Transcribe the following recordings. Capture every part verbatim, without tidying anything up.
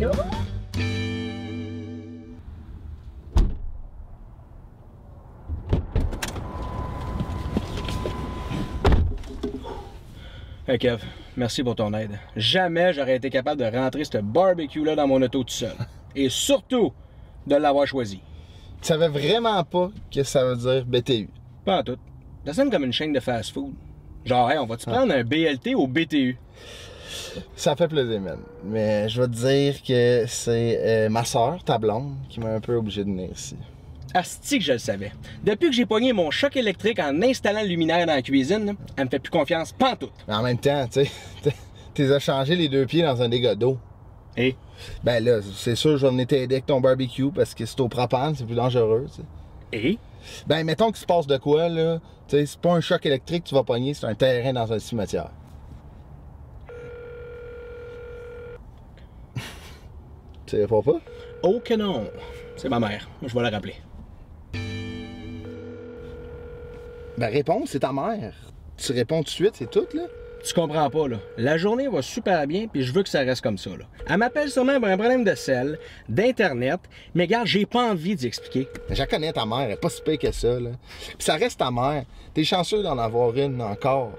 Allô? Hey Kev, merci pour ton aide. Jamais j'aurais été capable de rentrer ce barbecue-là dans mon auto tout seul. Et surtout, de l'avoir choisi. Tu savais vraiment pas que ça veut dire B T U? Pas en tout. Ça sonne comme une chaîne de fast-food. Genre, hey, on va-tu prendre ah. un B L T au B T U? Ça fait plaisir, man. Mais je vais te dire que c'est euh, ma soeur, ta blonde, qui m'a un peu obligé de venir ici. Asti que je le savais. Depuis que j'ai pogné mon choc électrique en installant le luminaire dans la cuisine, elle me fait plus confiance pantoute. En même temps, tu sais, tu les as changé les deux pieds dans un dégât d'eau. Et? Ben là, c'est sûr, je vais venir t'aider avec ton barbecue parce que c'est au propane, c'est plus dangereux, tu sais. Et? Ben, mettons que tu passes de quoi, là? Tu sais, c'est pas un choc électrique que tu vas pogner, c'est un terrain dans un cimetière. Tu réponds pas? Oh que non! C'est ma mère. Je vais la rappeler. Ben, réponds, c'est ta mère. Tu réponds tout de suite, c'est tout, là? Tu comprends pas, là. La journée va super bien, puis je veux que ça reste comme ça, là. Elle m'appelle sûrement pour un problème de sel, d'Internet, mais regarde, j'ai pas envie d'y expliquer. Je connais ta mère, elle est pas si pire que ça, là. Puis ça reste ta mère. T'es chanceux d'en avoir une encore.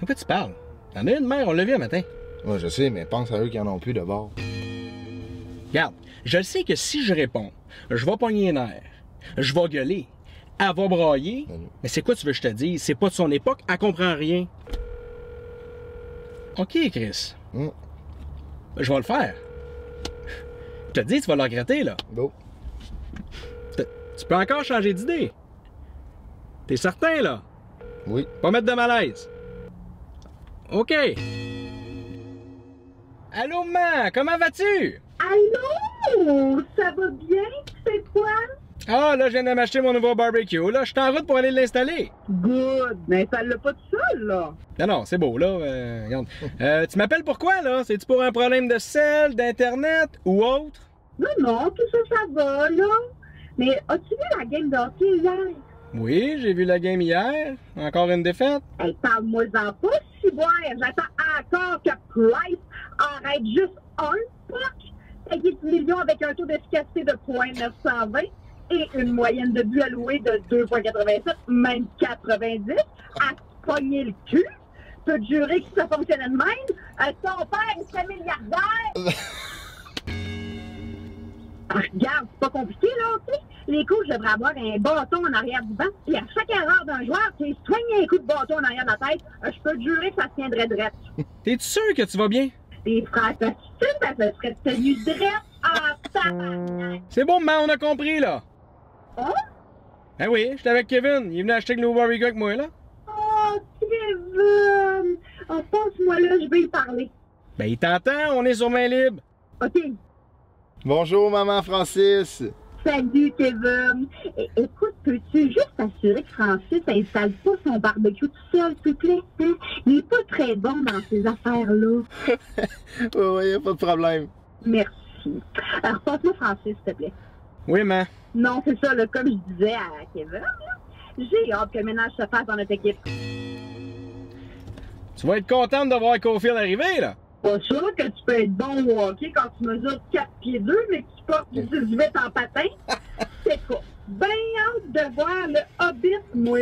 De quoi tu parles? T'en as une mère, on l'a vu un matin. Ouais, je sais, mais pense à eux qui en ont plus de bord. Regarde, je sais que si je réponds, je vais pogner les nerfs, je vais gueuler, elle va brailler, Salut. Mais c'est quoi tu veux que je te dise? C'est pas de son époque, elle comprend rien. OK, Chris. Mm. Je vais le faire. Je te dis, tu vas le regretter, là. Beau. Tu peux encore changer d'idée. T'es certain, là? Oui. Pas mettre de malaise. OK. Allô, maman, comment vas-tu? Allô? Ça va bien? C'est quoi? Ah, là, je viens de m'acheter mon nouveau barbecue. Là, je suis en route pour aller l'installer. Good. Mais installe-le pas tout seul, là. Non, non, c'est beau, là. Euh, regarde. Euh, tu m'appelles pour quoi, là? C'est-tu pour un problème de sel, d'Internet ou autre? Non, non, tout ça, ça va, là. Mais as-tu vu la game de hockey hier? Oui, j'ai vu la game hier. Encore une défaite. Hey, parle-moi-en pas, Ciboire. J'attends encore que Price arrête juste un puck. dix millions avec un taux d'efficacité de zéro virgule neuf cent vingt et une moyenne de buts alloués de deux virgule quatre-vingt-sept, même quatre-vingt-dix, à pogner le cul. Peut jurer que ça fonctionnait de même. Euh, ton père, il serait milliardaire. Ah, regarde, c'est pas compliqué, là, tu sais. Les coachs devraient avoir un bâton en arrière du banc, puis à chaque erreur d'un joueur, tu es soigné un coup de bâton en arrière de la tête. Euh, je peux te jurer que ça se tiendrait drette. T'es-tu sûr que tu vas bien? Les frères, ça serait tenu direct en tabarnak. C'est bon, maman, on a compris, là. Hein? Ben oui, j'étais avec Kevin. Il est venu acheter le nouveau barbecue avec moi, là. Oh, Kevin! Oh, pense-moi, là, je vais y parler. Ben, il t'entend, on est sur main libre. OK. Bonjour, maman Francis. Salut, Kevin. É Écoute, peux-tu juste t'assurer que Francis n'installe pas son barbecue tout seul, s'il te plaît? Hein? Il n'est pas très bon dans ces affaires-là. Oui, y a pas de problème. Merci. Alors, passe-moi Francis, s'il te plaît. Oui, ma. Non, c'est ça, là, comme je disais à Kevin, j'ai hâte que le ménage se fasse dans notre équipe. Tu vas être contente de voir Kofi arriver, là? Pas sûr que tu peux être bon au hockey quand tu mesures quatre pieds deux, mais que tu portes dix-huit en patin. C'est quoi? Ben hâte de voir le Hobbit, moi.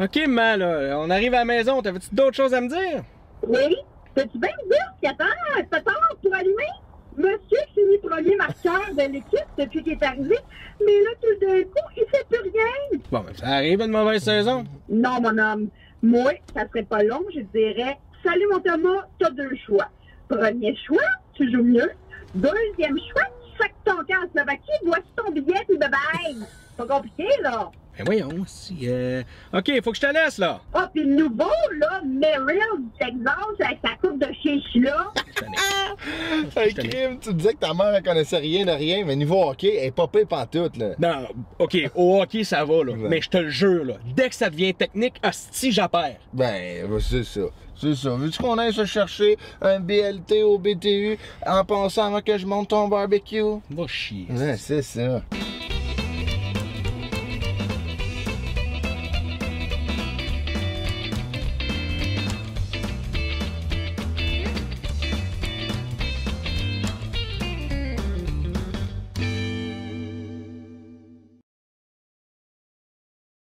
OK, maman, là, on arrive à la maison. T'avais-tu d'autres choses à me dire? Oui. T'as-tu bien me dire ce qui attend? T'as tort pour allumer? Monsieur finit premier marqueur de l'équipe depuis qu'il est arrivé, mais là, tout d'un coup, il fait plus rien. Bon, ben, ça arrive une mauvaise saison. Non, mon homme. Moi, ça serait pas long, je dirais... Salut mon Thomas, t'as deux choix. Premier choix, tu joues mieux. Deuxième choix, tu sacs ton camp en Slovaquie, voici ton billet et bye-bye. Pas compliqué, là. Ben voyons, si... Euh... OK, faut que je te laisse, là. Ah, oh, pis le nouveau, là, Meryl du Texas avec sa coupe de chiche, là. Hey, Kim, tu disais que ta mère ne connaissait rien de rien, mais niveau hockey, elle est pas pire pantoute, là. Non, OK, au hockey, ça va, là. Ben. Mais je te le jure, là, dès que ça devient technique, hostie, j'appelle. Ben, c'est ça. C'est ça. Veux-tu qu'on aille se chercher un B L T au B T U en pensant avant que je monte ton barbecue? Va chier. Ouais, c'est ça.